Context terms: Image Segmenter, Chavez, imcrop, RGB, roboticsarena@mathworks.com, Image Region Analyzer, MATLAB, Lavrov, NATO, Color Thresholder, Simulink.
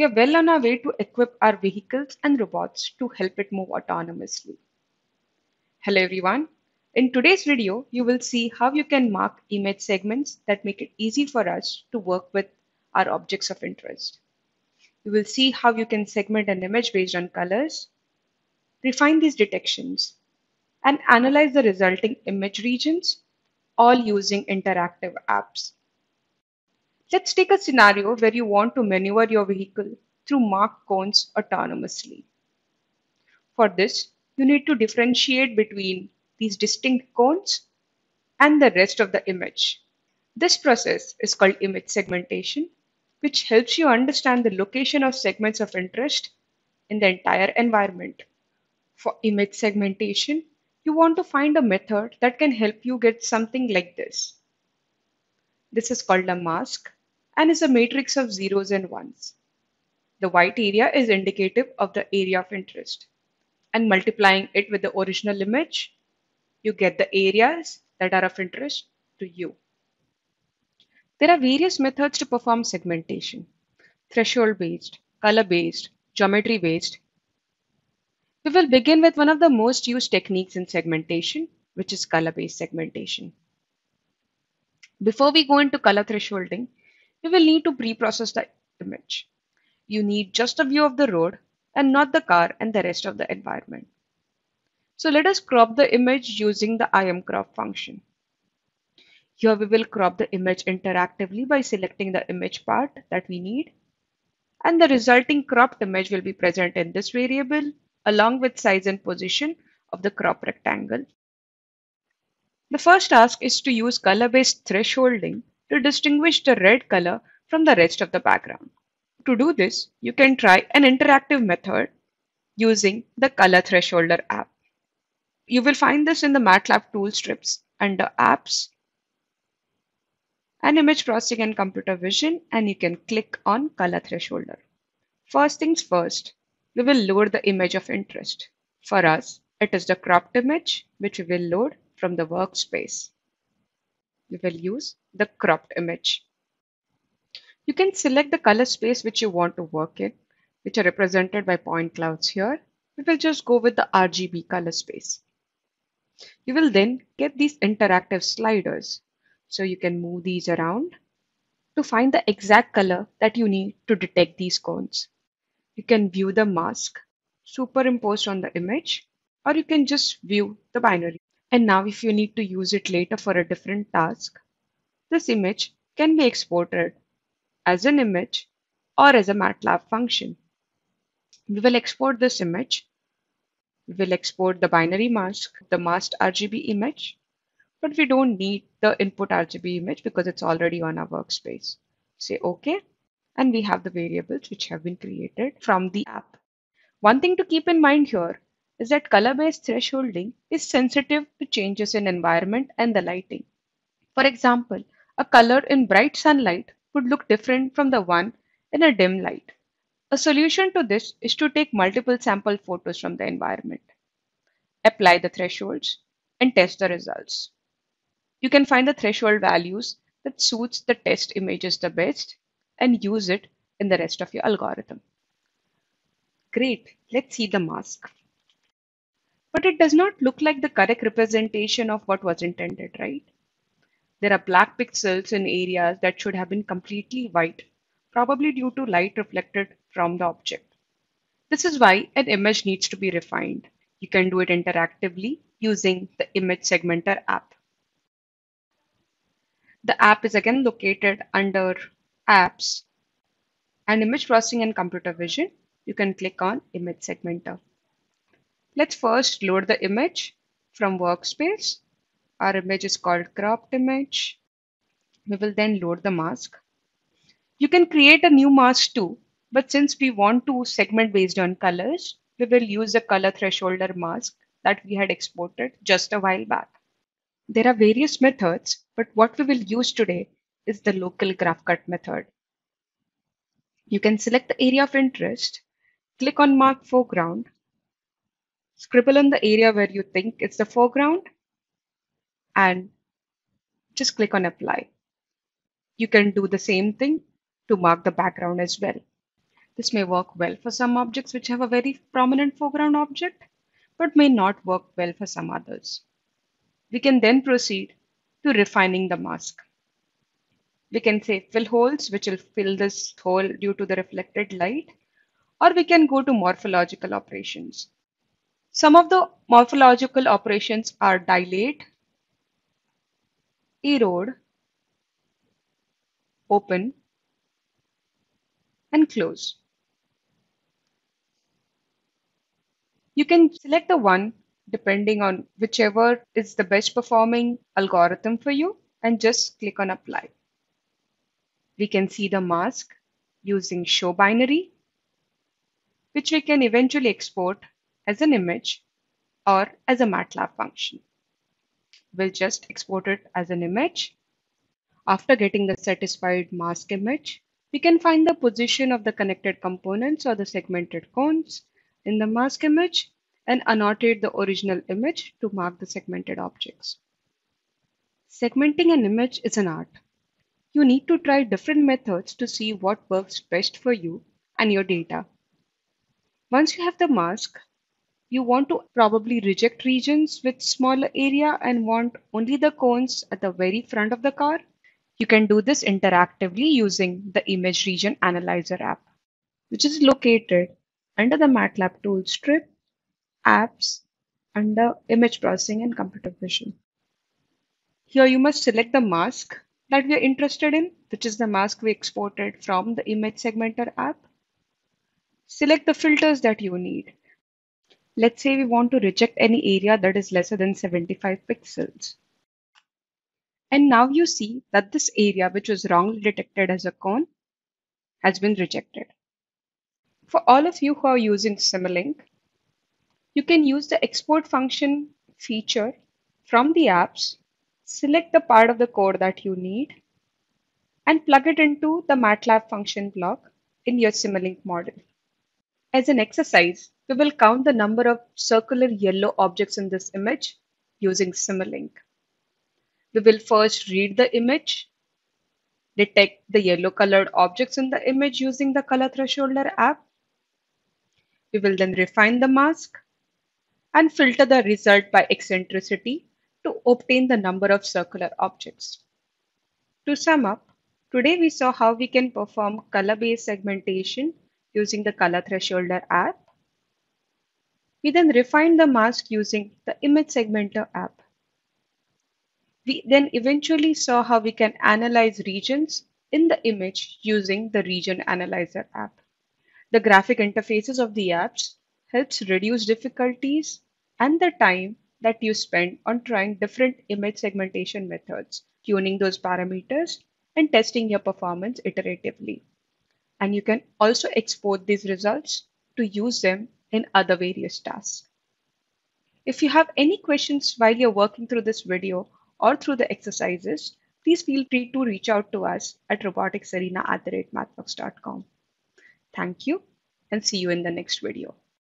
we are well on our way to equip our vehicles and robots to help it move autonomously. Hello everyone. In today's video, you will see how you can mark image segments that make it easy for us to work with our objects of interest. You will see how you can segment an image based on colors, refine these detections, and analyze the resulting image regions, all using interactive apps. Let's take a scenario where you want to maneuver your vehicle through marked cones autonomously. For this, you need to differentiate between these distinct cones and the rest of the image. This process is called image segmentation, which helps you understand the location of segments of interest in the entire environment. For image segmentation, you want to find a method that can help you get something like this. This is called a mask and is a matrix of zeros and ones. The white area is indicative of the area of interest, and multiplying it with the original image, you get the areas that are of interest to you. There are various methods to perform segmentation: threshold-based, color-based, geometry-based. We will begin with one of the most used techniques in segmentation, which is color-based segmentation. Before we go into color thresholding, you will need to pre-process the image. You need just a view of the road and not the car and the rest of the environment. So let us crop the image using the imcrop function. Here we will crop the image interactively by selecting the image part that we need, and the resulting cropped image will be present in this variable along with size and position of the crop rectangle. The first task is to use color-based thresholding to distinguish the red color from the rest of the background. To do this, you can try an interactive method using the Color Thresholder app. You will find this in the MATLAB tool strips under apps and image processing and computer vision, and you can click on Color Thresholder. First things first, we will load the image of interest. For us, it is the cropped image, which we will load from the workspace. We will use the cropped image. You can select the color space which you want to work in, which are represented by point clouds here. We will just go with the RGB color space. You will then get these interactive sliders, so you can move these around to find the exact color that you need to detect these cones. You can view the mask superimposed on the image, or you can just view the binary. And now if you need to use it later for a different task, this image can be exported as an image or as a MATLAB function. We will export this image. We will export the binary mask, the masked RGB image, but we don't need the input RGB image because it's already on our workspace. Say OK, and we have the variables which have been created from the app. One thing to keep in mind here is that color-based thresholding is sensitive to changes in environment and the lighting. For example, a color in bright sunlight would look different from the one in a dim light. A solution to this is to take multiple sample photos from the environment, apply the thresholds, and test the results. You can find the threshold values that suits the test images the best and use it in the rest of your algorithm. Great, let's see the mask. But it does not look like the correct representation of what was intended, right? There are black pixels in areas that should have been completely white, probably due to light reflected from the object. This is why an image needs to be refined. You can do it interactively using the Image Segmenter app. The app is again located under Apps and Image Processing and Computer Vision. You can click on Image Segmenter. Let's first load the image from Workspace. Our image is called Cropped Image. We will then load the mask. You can create a new mask too, but since we want to segment based on colors, we will use the Color Thresholder mask that we had exported just a while back. There are various methods, but what we will use today is the local graph cut method. You can select the area of interest, click on Mark Foreground, scribble on the area where you think it's the foreground, and just click on Apply. You can do the same thing to mark the background as well. This may work well for some objects which have a very prominent foreground object, but may not work well for some others. We can then proceed to refining the mask. We can say fill holes, which will fill this hole due to the reflected light, or we can go to morphological operations. Some of the morphological operations are dilate, erode, open, and close. You can select the one depending on whichever is the best performing algorithm for you and just click on apply. We can see the mask using show binary, which we can eventually export as an image or as a MATLAB function. We'll just export it as an image. After getting the satisfied mask image, we can find the position of the connected components or the segmented cones in the mask image and annotate the original image to mark the segmented objects. Segmenting an image is an art. You need to try different methods to see what works best for you and your data. Once you have the mask, you want to probably reject regions with smaller area and want only the cones at the very front of the car. You can do this interactively using the Image Region Analyzer app, which is located under the MATLAB tool strip, apps, under image processing and computer vision. Here you must select the mask that we are interested in, which is the mask we exported from the Image Segmenter app. Select the filters that you need. Let's say we want to reject any area that is lesser than 75 pixels. And now you see that this area, which was wrongly detected as a cone, has been rejected. For all of you who are using Simulink, you can use the export function feature from the apps, select the part of the code that you need, and plug it into the MATLAB function block in your Simulink model. As an exercise, we will count the number of circular yellow objects in this image using Simulink. We will first read the image, detect the yellow colored objects in the image using the Color Thresholder app. We will then refine the mask and filter the result by eccentricity to obtain the number of circular objects. To sum up, today we saw how we can perform color-based segmentation using the Color Thresholder app. We then refined the mask using the Image Segmenter app. We then eventually saw how we can analyze regions in the image using the Region Analyzer app. The graphic interfaces of the apps helps reduce difficulties and the time that you spend on trying different image segmentation methods, tuning those parameters, and testing your performance iteratively. And you can also export these results to use them in other various tasks. If you have any questions while you're working through this video or through the exercises, please feel free to reach out to us at roboticsarena@mathworks.com. Thank you and see you in the next video.